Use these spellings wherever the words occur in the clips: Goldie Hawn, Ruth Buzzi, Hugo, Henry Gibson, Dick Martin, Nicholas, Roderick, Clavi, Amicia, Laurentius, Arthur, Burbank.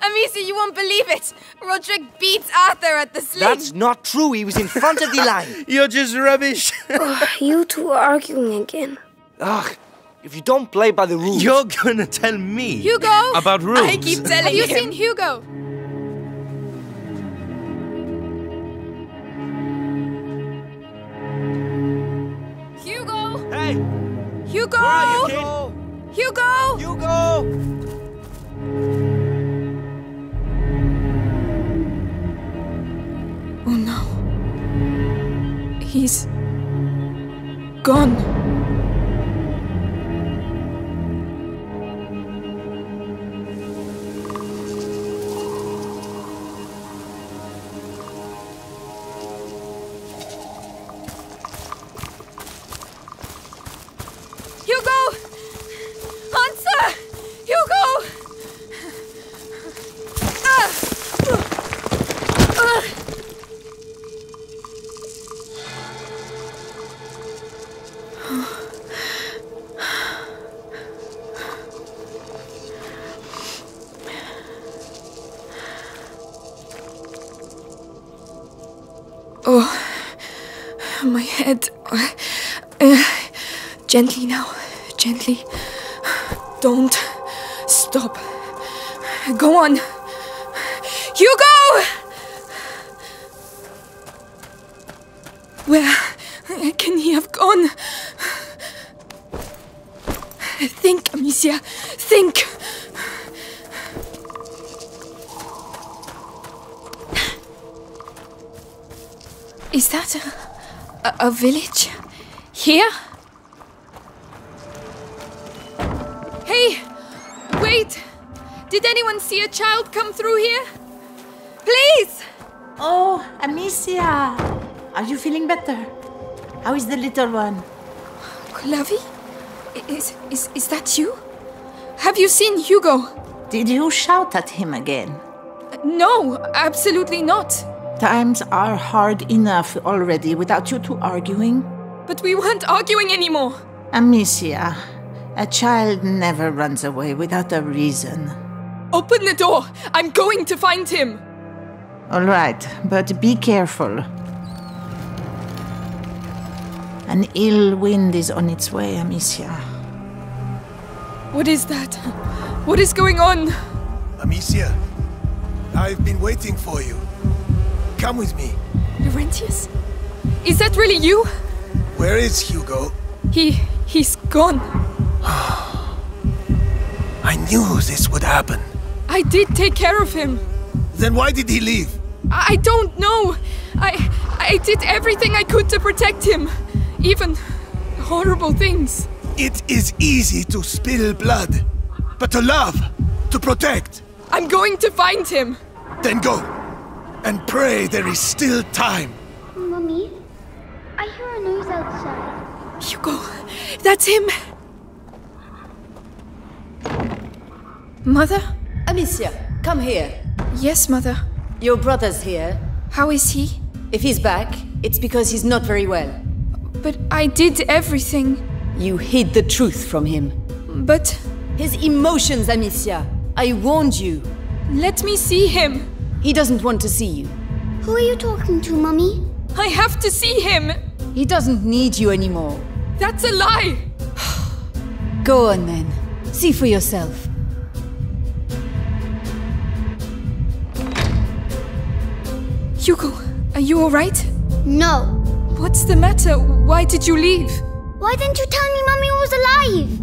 Amicia, you won't believe it. Roderick beats Arthur at the sling. That's not true. He was in front of the line. You're just rubbish. Oh, you two are arguing again. Ugh. If you don't play by the rules... You're gonna tell me Hugo, about rules. I keep telling you. Have you seen Hugo? Hugo! Hey! Hugo! Where are you, kid? Hugo! Hugo! Oh no. He's gone. Hugo! Answer! Hugo! My head. Gently now. Gently. Don't stop. Go on. Hugo! Where can he have gone? Think, Amicia. Think. Is that a village? Here? Hey! Wait! Did anyone see a child come through here? Please! Oh, Amicia! Are you feeling better? How is the little one? Clavi? Is that you? Have you seen Hugo? Did you shout at him again? No, absolutely not. Times are hard enough already without you two arguing. But we weren't arguing anymore. Amicia, a child never runs away without a reason. Open the door. I'm going to find him. All right, but be careful. An ill wind is on its way, Amicia. What is that? What is going on? Amicia, I've been waiting for you. Come with me. Laurentius? Is that really you? Where is Hugo? He's gone. I knew this would happen. I did take care of him. Then why did he leave? I don't know. I did everything I could to protect him. Even horrible things. It is easy to spill blood. But to love, to protect. I'm going to find him. Then go. And pray there is still time. Mummy, I hear a noise outside. Hugo, that's him. Mother? Amicia, come here. Yes, Mother. Your brother's here. How is he? If he's back, it's because he's not very well. But I did everything. You hid the truth from him. But... His emotions, Amicia. I warned you. Let me see him. He doesn't want to see you. Who are you talking to, Mummy? I have to see him! He doesn't need you anymore. That's a lie! Go on then. See for yourself. Hugo, are you alright? No. What's the matter? Why did you leave? Why didn't you tell me Mummy was alive?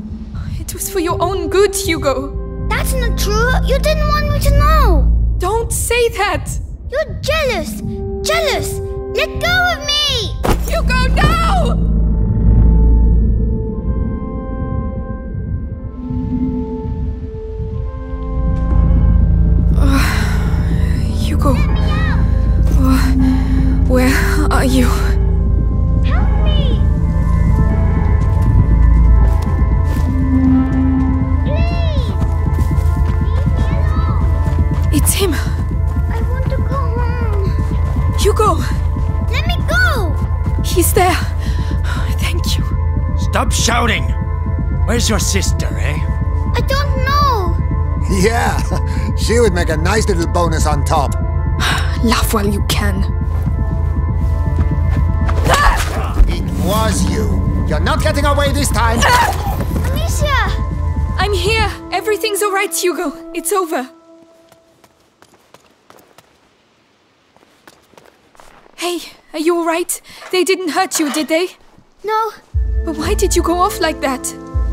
It was for your own good, Hugo. That's not true. You didn't want me to know. Don't say that! You're jealous! Jealous! Let go of me! Hugo, no! Hugo... Let me out. Where are you? Help me! It's him! I want to go home! Hugo! Let me go! He's there! Thank you. Stop shouting! Where's your sister, eh? I don't know! Yeah, she would make a nice little bonus on top. Laugh while you can. It was you. You're not getting away this time. Amicia! I'm here. Everything's all right, Hugo. It's over. Hey, are you all right? They didn't hurt you, did they? No. But why did you go off like that?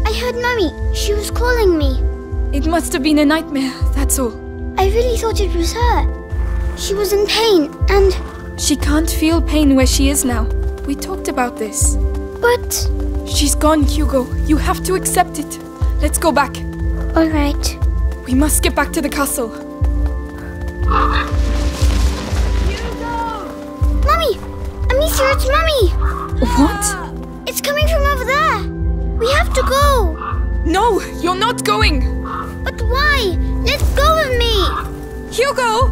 I heard Mummy. She was calling me. It must have been a nightmare, that's all. I really thought it was her. She was in pain, and... She can't feel pain where she is now. We talked about this. But... She's gone, Hugo. You have to accept it. Let's go back. All right. We must get back to the castle. Hugo! Mummy! Amicia, it's Mummy! What? It's coming from over there. We have to go. No, you're not going. But why? Let go of me! Hugo!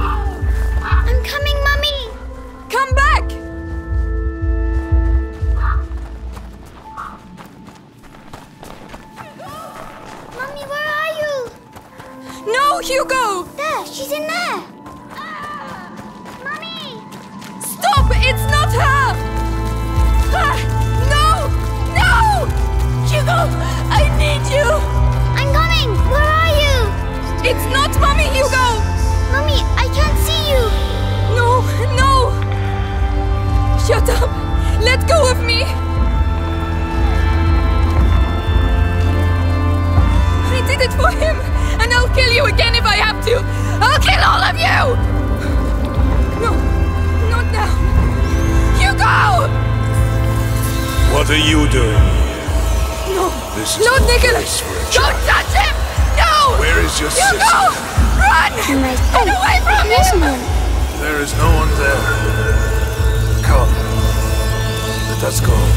I'm coming, Mummy! Come back! Hugo! Mummy, where are you? No, Hugo! There, she's in there! Mummy! Stop! It's not her! No! No! Hugo! I need you! Coming! Where are you? It's not Mummy, Hugo! Mummy, I can't see you! No, no! Shut up! Let go of me! I did it for him! And I'll kill you again if I have to! I'll kill all of you! No, not now! Hugo! What are you doing? No! Lord Nicholas! Don't touch him! No! Where is your sister? Hugo! Run! Get away from him! There is no one there. Come. Let us go.